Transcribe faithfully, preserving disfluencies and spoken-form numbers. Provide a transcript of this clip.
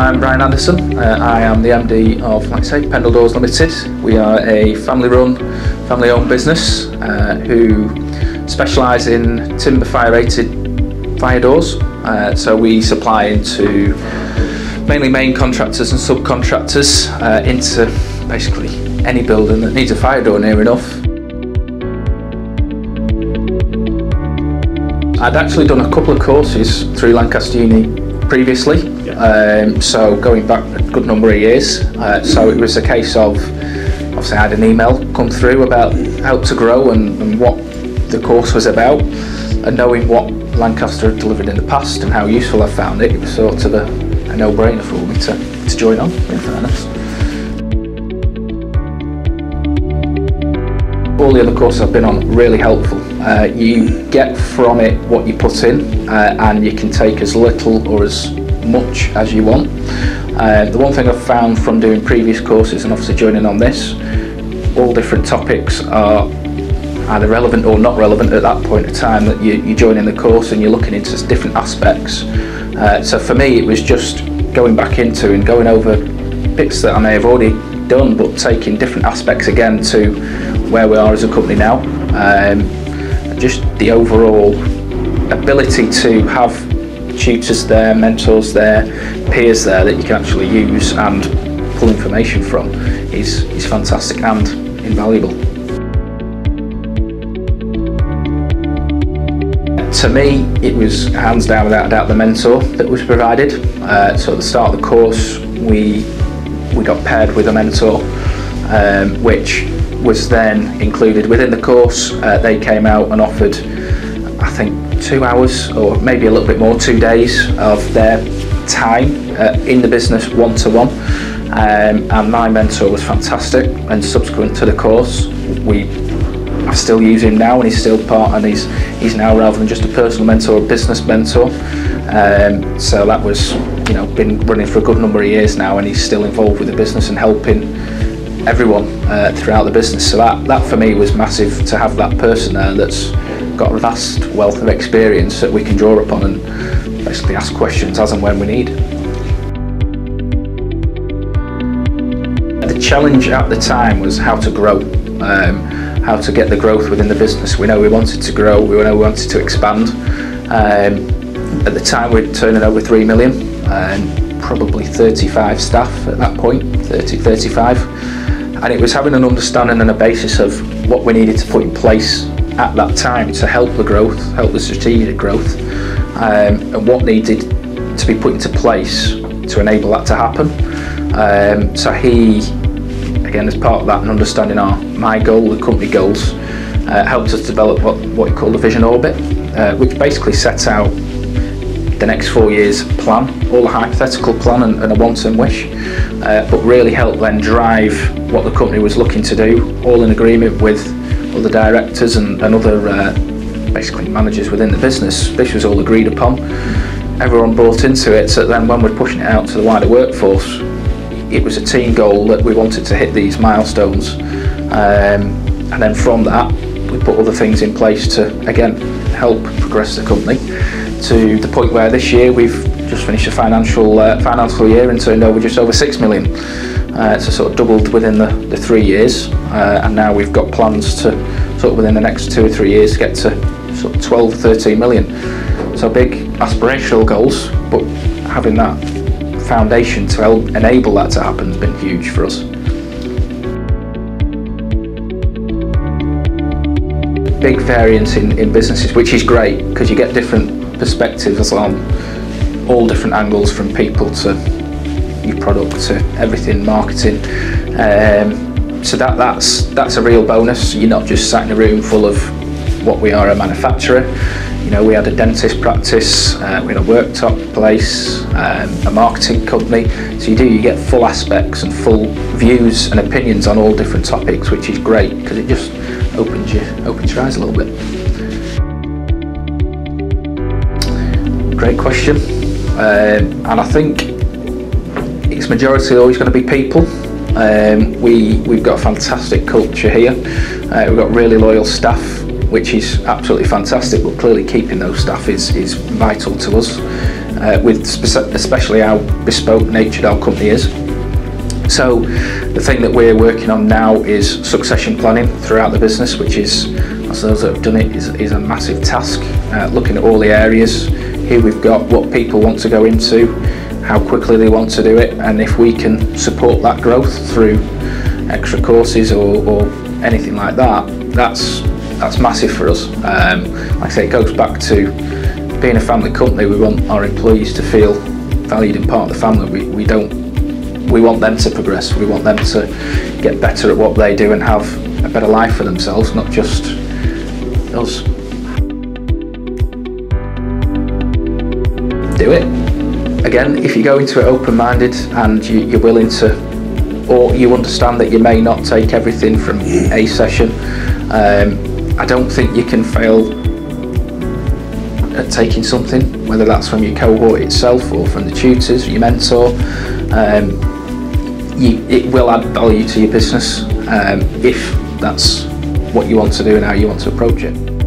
I'm Ryan Anderson. Uh, I am the M D of, like I say, Pendle Doors Limited. We are a family-run, family-owned business uh, who specialise in timber fire-rated fire doors. Uh, so we supply into mainly main contractors and subcontractors uh, into basically any building that needs a fire door near enough. I'd actually done a couple of courses through Lancaster Uni previously, yeah. um, so going back a good number of years. Uh, so it was a case of, obviously I had an email come through about Help to Grow and, and what the course was about, and knowing what Lancaster had delivered in the past and how useful I found it, it was sort of a, a no-brainer for me to, to join on, in fairness. All the other courses I've been on really helpful. Uh, you get from it what you put in uh, and you can take as little or as much as you want. Uh, the one thing I've found from doing previous courses and obviously joining on this, all different topics are either relevant or not relevant at that point in time that you, you join in the course and you're looking into different aspects. Uh, so for me it was just going back into and going over bits that I may have already done, but taking different aspects again to where we are as a company now. Um, just the overall ability to have tutors there, mentors there, peers there that you can actually use and pull information from is, is fantastic and invaluable. To me, it was hands down without a doubt the mentor that was provided. Uh, so at the start of the course, we we got paired with a mentor, um, which was then included within the course. Uh, they came out and offered, I think, two hours or maybe a little bit more, two days of their time uh, in the business one-to-one. Um, and my mentor was fantastic, and subsequent to the course, we I still use him now, and he's still part, and he's, he's now, rather than just a personal mentor, a business mentor. Um, so that was, you know, been running for a good number of years now, and he's still involved with the business and helping everyone uh, throughout the business. So that, that for me was massive, to have that person there that's got a vast wealth of experience that we can draw upon and basically ask questions as and when we need. The challenge at the time was how to grow, um, how to get the growth within the business. We know we wanted to grow, we know we wanted to expand. Um, at the time we'd turning over three million. And probably thirty-five staff at that point, thirty, thirty-five. And it was having an understanding and a basis of what we needed to put in place at that time to help the growth, help the strategic growth, um, and what needed to be put into place to enable that to happen. Um, so he, again, as part of that and understanding our my goal, the company goals, uh, helped us develop what, what we call the Vision Orbit, uh, which basically sets out the next four years plan, all a hypothetical plan and, and a want-and wish, uh, but really helped then drive what the company was looking to do, all in agreement with other directors and, and other uh, basically managers within the business. This was all agreed upon, everyone bought into it, so then when we're pushing it out to the wider workforce, it was a team goal that we wanted to hit these milestones, um, and then from that we put other things in place to, again, help progress the company to the point where this year we've just finished a financial uh, financial year and turned over just over six million. Uh, so sort of doubled within the, the three years uh, and now we've got plans to sort of within the next two or three years get to sort of twelve, thirteen million. So big aspirational goals, but having that foundation to help enable that to happen has been huge for us. Big variance in, in businesses, which is great because you get different perspectives on all different angles, from people to your product to everything marketing. Um, so that that's that's a real bonus. You're not just sat in a room full of what we are, a manufacturer. You know, we had a dentist practice, uh, we had a worktop place, um, a marketing company. So you do, you get full aspects and full views and opinions on all different topics, which is great because it just opens your, opens your eyes a little bit. Great question. Um, and I think it's majority always going to be people. Um, we, we've got a fantastic culture here. Uh, we've got really loyal staff, which is absolutely fantastic, but clearly keeping those staff is, is vital to us. uh, with spe especially how bespoke natured our company is. So the thing that we're working on now is succession planning throughout the business, which is, as those that have done it, is, is a massive task. Uh, looking at all the areas, here we've got what people want to go into, how quickly they want to do it, and if we can support that growth through extra courses or, or anything like that, that's, that's massive for us. Um, like I say, it goes back to being a family company. We want our employees to feel valued and part of the family. We, we don't We want them to progress, we want them to get better at what they do and have a better life for themselves, not just us. Do it. Again, if you go into it open-minded and you, you're willing to, or you understand that you may not take everything from a session, um, I don't think you can fail at taking something, whether that's from your cohort itself or from the tutors, your mentor. Um, You, it will add value to your business um, if that's what you want to do and how you want to approach it.